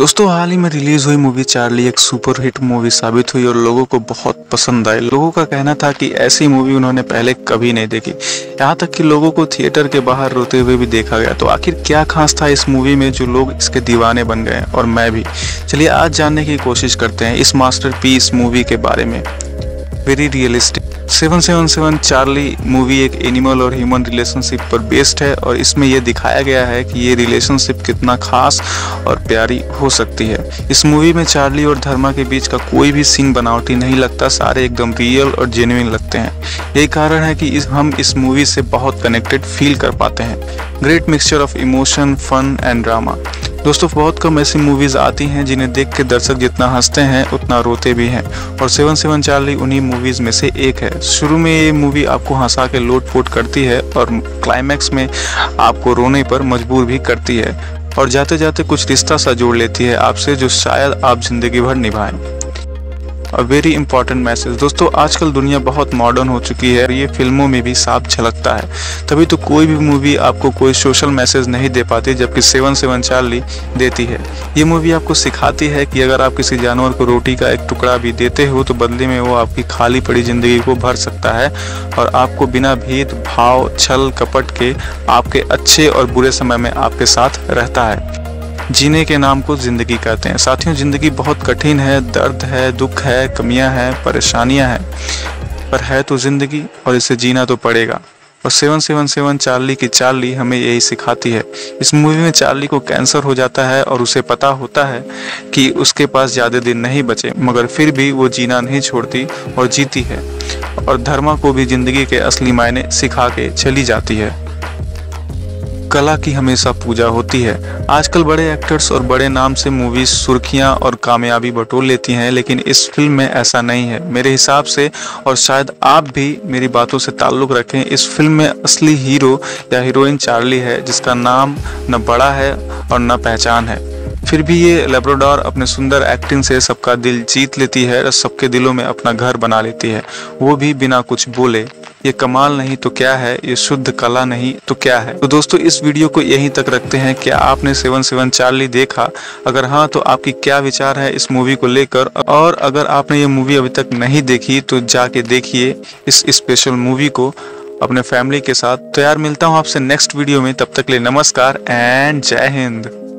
दोस्तों हाल ही में रिलीज हुई मूवी चार्ली एक सुपरहिट मूवी साबित हुई और लोगों को बहुत पसंद आई। लोगों का कहना था कि ऐसी मूवी उन्होंने पहले कभी नहीं देखी, यहाँ तक कि लोगों को थिएटर के बाहर रोते हुए भी देखा गया। तो आखिर क्या खास था इस मूवी में जो लोग इसके दीवाने बन गए और मैं भी। चलिए आज जानने की कोशिश करते हैं इस मास्टरपीस मूवी के बारे में। वेरी रियलिस्टिक 777 चार्ली मूवी एक एनिमल और ह्यूमन रिलेशनशिप पर बेस्ड है और इसमें यह दिखाया गया है कि ये रिलेशनशिप कितना खास और प्यारी हो सकती है। इस मूवी में चार्ली और धर्मा के बीच का कोई भी सीन बनावटी नहीं लगता, सारे एकदम रियल और जेन्युइन लगते हैं। यही कारण है कि हम इस मूवी से बहुत कनेक्टेड फील कर पाते हैं। Great mixture of emotion, fun and drama. दोस्तों बहुत कम ऐसी मूवीज़ आती हैं जिन्हें देख के दर्शक जितना हंसते हैं उतना रोते भी हैं और 777 चार्ली उन्हीं मूवीज़ में से एक है। शुरू में ये मूवी आपको हंसा के लोटपोट करती है और क्लाइमैक्स में आपको रोने पर मजबूर भी करती है और जाते जाते कुछ रिश्ता सा जोड़ लेती है आपसे जो शायद आप जिंदगी भर निभाएं। A very important message. दोस्तों आजकल दुनिया बहुत मॉडर्न हो चुकी है और ये फिल्मों में भी साफ झलकता है, तभी तो कोई भी मूवी आपको कोई सोशल मैसेज नहीं दे पाती जबकि 777 चार्ली देती है। ये मूवी आपको सिखाती है कि अगर आप किसी जानवर को रोटी का एक टुकड़ा भी देते हो तो बदले में वो आपकी खाली पड़ी जिंदगी को भर सकता है और आपको बिना भेदभाव छल कपट के आपके अच्छे और बुरे समय में आपके साथ रहता है। जीने के नाम को ज़िंदगी कहते हैं। साथियों ज़िंदगी बहुत कठिन है, दर्द है, दुख है, कमियां हैं, परेशानियां हैं, पर है तो ज़िंदगी और इसे जीना तो पड़ेगा। और 777 चार्ली की चार्ली हमें यही सिखाती है। इस मूवी में चार्ली को कैंसर हो जाता है और उसे पता होता है कि उसके पास ज़्यादा दिन नहीं बचे, मगर फिर भी वो जीना नहीं छोड़ती और जीती है और धर्मा को भी ज़िंदगी के असली मायने सिखा के चली जाती है। कला की हमेशा पूजा होती है। आजकल बड़े एक्टर्स और बड़े नाम से मूवीज सुर्खियां और कामयाबी बटोर लेती हैं, लेकिन इस फिल्म में ऐसा नहीं है मेरे हिसाब से। और शायद आप भी मेरी बातों से ताल्लुक़ रखें। इस फिल्म में असली हीरो या हीरोइन चार्ली है जिसका नाम न बड़ा है और न पहचान है, फिर भी ये लैब्राडोर अपने सुंदर एक्टिंग से सबका दिल जीत लेती है और सबके दिलों में अपना घर बना लेती है, वो भी बिना कुछ बोले। ये कमाल नहीं तो क्या है, ये शुद्ध कला नहीं तो क्या है। तो दोस्तों इस वीडियो को यहीं तक रखते हैं। क्या आपने 777 चार्ली देखा? अगर हाँ तो आपकी क्या विचार है इस मूवी को लेकर, और अगर आपने ये मूवी अभी तक नहीं देखी तो जाके देखिए इस स्पेशल मूवी को अपने फैमिली के साथ। तो यार मिलता हूँ आपसे नेक्स्ट वीडियो में, तब तक के लिए नमस्कार एंड जय हिंद।